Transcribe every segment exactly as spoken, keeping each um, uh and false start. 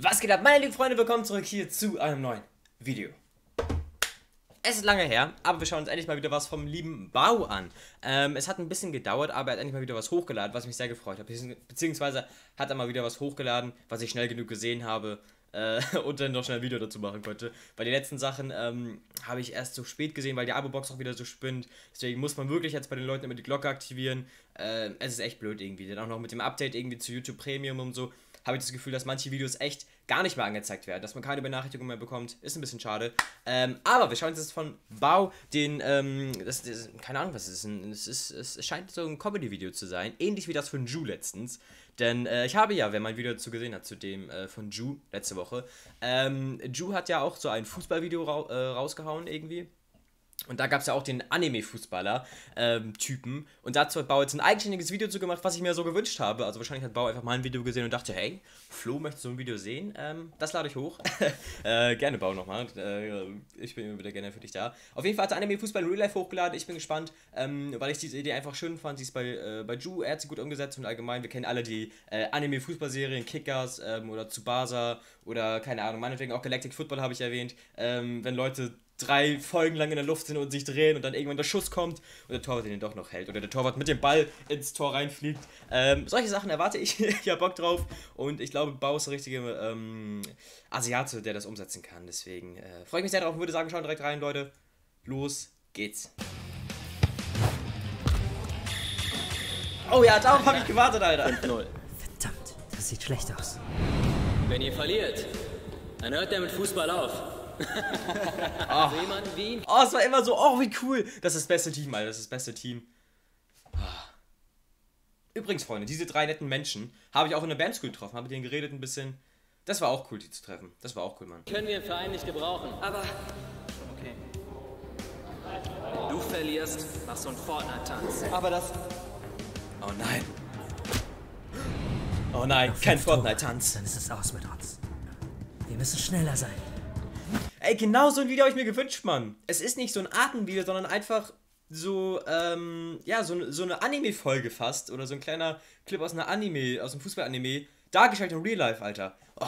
Was geht ab, meine lieben Freunde, willkommen zurück hier zu einem neuen Video. Es ist lange her, aber wir schauen uns endlich mal wieder was vom lieben Bao an. Ähm, es hat ein bisschen gedauert, aber er hat endlich mal wieder was hochgeladen, was mich sehr gefreut hat. Beziehungsweise hat er mal wieder was hochgeladen, was ich schnell genug gesehen habe äh, und dann noch schnell ein Video dazu machen konnte. Weil die letzten Sachen ähm, habe ich erst so spät gesehen, weil die Abo-Box auch wieder so spinnt. Deswegen muss man wirklich jetzt bei den Leuten immer die Glocke aktivieren. Äh, es ist echt blöd irgendwie, denn auch noch mit dem Update irgendwie zu YouTube Premium und so. Habe ich das Gefühl, dass manche Videos echt gar nicht mehr angezeigt werden, dass man keine Benachrichtigung mehr bekommt, ist ein bisschen schade. Ähm, aber wir schauen uns jetzt von Bao den, ähm, das, das, keine Ahnung was es ist, ein, es ist, es scheint so ein Comedy-Video zu sein, ähnlich wie das von Ju letztens. Denn äh, ich habe ja, wer mein Video dazu gesehen hat, zu dem äh, von Ju letzte Woche, ähm, Ju hat ja auch so ein Fußballvideo ra äh, rausgehauen irgendwie. Und da gab es ja auch den Anime-Fußballer-Typen. Ähm, und dazu hat Bao jetzt ein eigenständiges Video zu gemacht, was ich mir so gewünscht habe. Also wahrscheinlich hat Bao einfach mal ein Video gesehen und dachte, hey, Flo, möchtest du so ein Video sehen? Ähm, das lade ich hoch. äh, gerne, Bao, nochmal. Äh, ich bin immer wieder gerne für dich da. Auf jeden Fall hat der Anime-Fußball in Real Life hochgeladen. Ich bin gespannt, ähm, weil ich diese Idee einfach schön fand. Sie ist bei, äh, bei Ju, er hat sie gut umgesetzt und allgemein. Wir kennen alle die äh, Anime-Fußball-Serien, Kickers ähm, oder Tsubasa oder, keine Ahnung, meinetwegen auch Galactic Football habe ich erwähnt. Ähm, wenn Leute drei Folgen lang in der Luft sind und sich drehen und dann irgendwann der Schuss kommt und der Torwart den doch noch hält oder der Torwart mit dem Ball ins Tor reinfliegt. Ähm, solche Sachen erwarte ich. Ich habe Bock drauf und ich glaube, Bao ist der richtige ähm, Asiate, der das umsetzen kann. Deswegen äh, freue ich mich sehr drauf und würde sagen, schauen direkt rein, Leute. Los geht's. Oh ja, darauf habe ich gewartet, Alter. fünf null. Verdammt, das sieht schlecht aus. Wenn ihr verliert, dann hört der mit Fußball auf. oh. oh, es war immer so, oh wie cool. Das ist das beste Team, Alter, das ist das beste Team. Übrigens, Freunde, diese drei netten Menschen habe ich auch in der Bandschool getroffen, habe mit denen geredet ein bisschen. Das war auch cool, die zu treffen. Das war auch cool, Mann. Können wir im Verein nicht gebrauchen, aber... Okay. Wenn du verlierst, machst du einen Fortnite-Tanz. Aber das... Oh nein. Oh nein, kein Fortnite-Tanz. Dann ist es aus mit uns. Wir müssen schneller sein. Ey, genau so ein Video habe ich mir gewünscht, Mann. Es ist nicht so ein Atemvideo, sondern einfach so, ähm, ja, so, so eine Anime-Folge fast. Oder so ein kleiner Clip aus einer Anime, aus einem Fußball-Anime. Dargestellt in Real Life, Alter. Oh,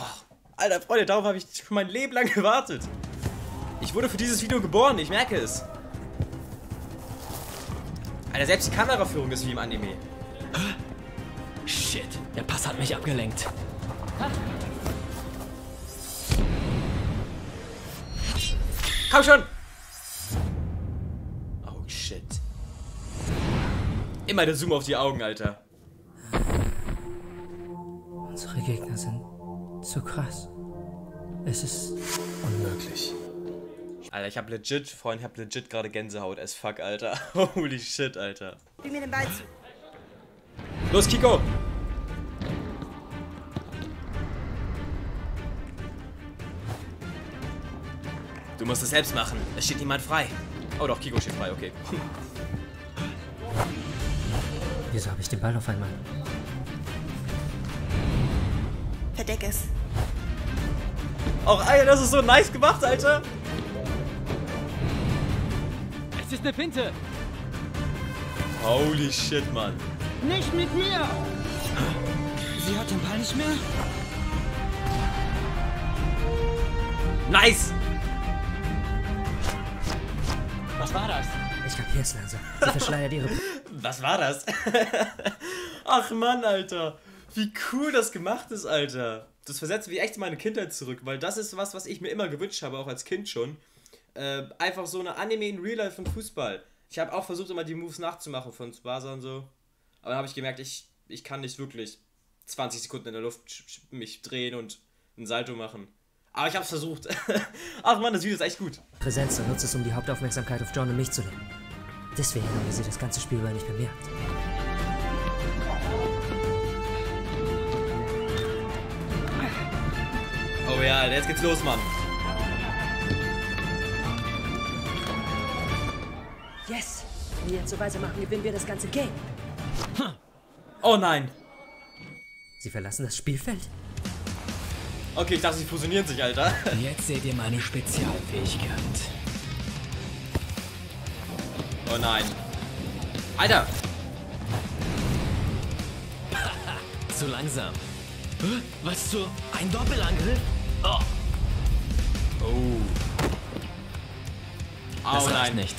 Alter, Freunde, darauf habe ich schon mein Leben lang gewartet. Ich wurde für dieses Video geboren, ich merke es. Alter, selbst die Kameraführung ist wie im Anime. Shit, der Pass hat mich abgelenkt. Komm schon! Oh shit. Immer der Zoom auf die Augen, Alter. Unsere Gegner sind zu krass. Es ist unmöglich. Alter, ich hab legit, Freund, ich hab legit gerade Gänsehaut as fuck, Alter. Holy shit, Alter. Spiel mir den Ball zu. Los, Kiko! Du musst es selbst machen. Es steht niemand frei. Oh doch, Kiko steht frei, okay. Wieso habe ich den Ball auf einmal? Verdeck es. Och, Alter, das ist so nice gemacht, Alter. Es ist eine Pinte. Holy shit, Mann. Nicht mit mir. Sie hat den Ball nicht mehr. Nice. Was war das? Ich kapiere es langsam. Sie verschleiert ihre... Was war das? Ach Mann, Alter. Wie cool das gemacht ist, Alter. Das versetzt mich echt in meine Kindheit zurück, weil das ist was, was ich mir immer gewünscht habe, auch als Kind schon. Äh, einfach so eine Anime in Real Life und Fußball. Ich habe auch versucht, immer die Moves nachzumachen von Tsubasa und so. Aber dann habe ich gemerkt, ich, ich kann nicht wirklich zwanzig Sekunden in der Luft mich drehen und ein Salto machen. Aber ich hab's versucht. Ach man, das Video ist echt gut. Präsenz und nutzt es, um die Hauptaufmerksamkeit auf John und mich zu lenken. Deswegen haben sie das ganze Spiel über nicht bemerkt. Oh ja, Alter, jetzt geht's los, Mann. Yes! Wenn wir jetzt so weitermachen, gewinnen wir das ganze Game. Hm. Oh nein! Sie verlassen das Spielfeld? Okay, ich dachte, sie fusionieren sich, Alter. Jetzt seht ihr meine Spezialfähigkeit. Oh nein. Alter! Zu langsam. Was zur... Ein Doppelangriff? Oh. Oh. Das oh, nein. Nicht.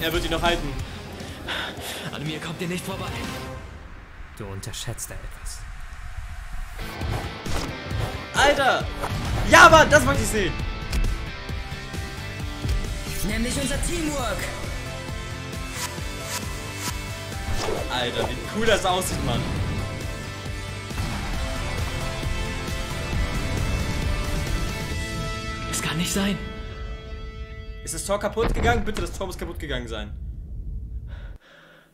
Er wird ihn noch halten. An mir kommt ihr nicht vorbei. Du unterschätzt da etwas. Alter! Ja, Mann, das wollte ich sehen! Nämlich unser Teamwork! Alter, wie cool das aussieht, Mann! Es kann nicht sein! Ist das Tor kaputt gegangen? Bitte, das Tor muss kaputt gegangen sein.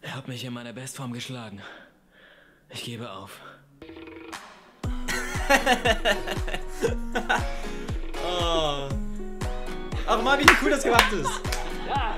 Er hat mich in meiner Bestform geschlagen. Ich gebe auf. Oh. Ach mal, wie cool das gemacht ist. Ja,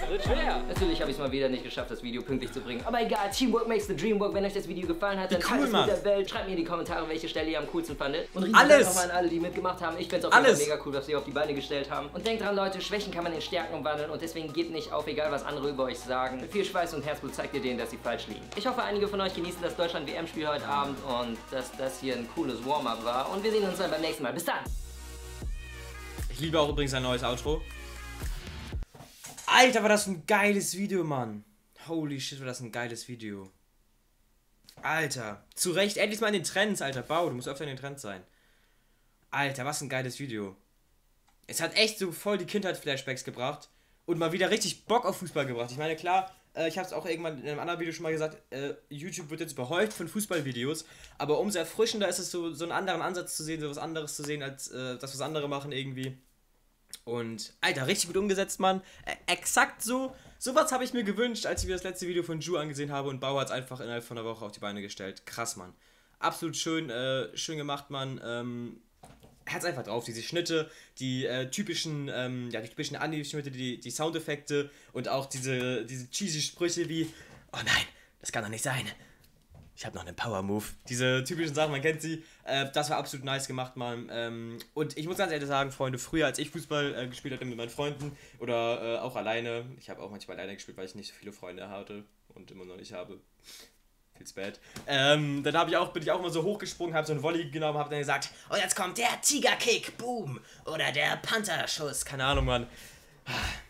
das wird schwer. Natürlich habe ich es mal wieder nicht geschafft, das Video pünktlich zu bringen. Aber egal, Teamwork makes the dream work. Wenn euch das Video gefallen hat, dann teilt es mit der Welt. Schreibt mir in die Kommentare, welche Stelle ihr am coolsten fandet. Und alles nochmal an alle, die mitgemacht haben. Ich finde es auch mega cool, was ihr auf die Beine gestellt haben. Und denkt dran, Leute, Schwächen kann man in Stärken umwandeln. Und deswegen geht nicht auf, egal was andere über euch sagen. Mit viel Schweiß und Herzblut zeigt ihr denen, dass sie falsch liegen. Ich hoffe, einige von euch genießen das Deutschland-W M-Spiel heute Abend und dass das hier ein cooles Warm-Up war. Und wir sehen uns dann beim nächsten Mal. Bis dann! Ich liebe auch übrigens ein neues Outro. Alter, war das ein geiles Video, Mann. Holy shit, war das ein geiles Video. Alter, zu Recht, endlich mal in den Trends, Alter. Bao, du musst öfter in den Trends sein. Alter, was ein geiles Video. Es hat echt so voll die Kindheit-Flashbacks gebracht. Und mal wieder richtig Bock auf Fußball gebracht. Ich meine, klar, ich habe es auch irgendwann in einem anderen Video schon mal gesagt, YouTube wird jetzt überhäuft von Fußballvideos. Aber umso erfrischender ist es, so, so einen anderen Ansatz zu sehen, so was anderes zu sehen, als das, was andere machen irgendwie. Und, Alter, richtig gut umgesetzt, Mann. Äh, exakt so. Sowas habe ich mir gewünscht, als ich mir das letzte Video von Ju angesehen habe. Und Bao hat es einfach innerhalb von einer Woche auf die Beine gestellt. Krass, Mann. Absolut schön, äh, schön gemacht, Mann. Ähm, hat's einfach drauf. Diese Schnitte, die äh, typischen, ähm, ja, die typischen Anime-Schnitte, die, die Soundeffekte und auch diese, diese cheesy Sprüche wie: Oh nein, das kann doch nicht sein. Ich habe noch einen Power-Move. Diese typischen Sachen, man kennt sie. Äh, das war absolut nice gemacht, Mann. Ähm, und ich muss ganz ehrlich sagen, Freunde, früher, als ich Fußball äh, gespielt hatte mit meinen Freunden oder äh, auch alleine, ich habe auch manchmal alleine gespielt, weil ich nicht so viele Freunde hatte und immer noch nicht habe. Feels bad. Ähm, dann hab ich auch, bin ich auch immer so hochgesprungen, habe so einen Volley genommen, habe dann gesagt: Und oh, jetzt kommt der Tigerkick, boom! Oder der Panther-Schuss, keine Ahnung, Mann.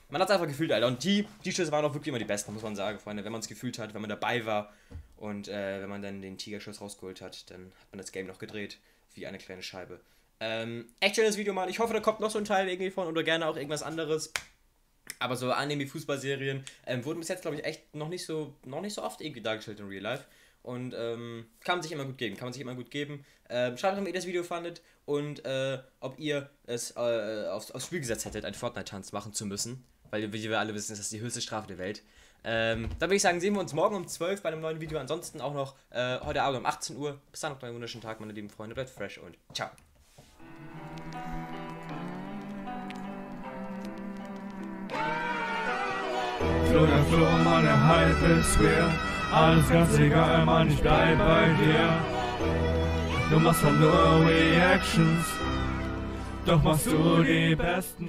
Man hat es einfach gefühlt, Alter. Und die, die Schüsse waren auch wirklich immer die besten, muss man sagen, Freunde. Wenn man es gefühlt hat, wenn man dabei war und äh, wenn man dann den Tigerschuss rausgeholt hat, dann hat man das Game noch gedreht. Wie eine kleine Scheibe. Ähm, echt schönes Video, Mann. Ich hoffe, da kommt noch so ein Teil irgendwie von oder gerne auch irgendwas anderes. Aber so Anime-Fußballserien ähm, wurden bis jetzt, glaube ich, echt noch nicht so noch nicht so oft irgendwie dargestellt in Real Life. Und ähm, kann man sich immer gut geben, kann man sich immer gut geben. Ähm, schreibt doch, wie ihr das Video fandet und äh, ob ihr es äh, aufs, aufs Spiel gesetzt hättet, einen Fortnite-Tanz machen zu müssen. Weil, wie wir alle wissen, ist das die höchste Strafe der Welt. Ähm, dann würde ich sagen, sehen wir uns morgen um zwölf bei einem neuen Video. Ansonsten auch noch äh, heute Abend um achtzehn Uhr. Bis dann, noch einen wunderschönen Tag, meine lieben Freunde. Bleibt fresh und ciao. Floh der Floh um meine halbe Square. Alles ganz egal, Mann, ich bleib bei dir. Du machst halt nur Reactions, doch machst du die besten.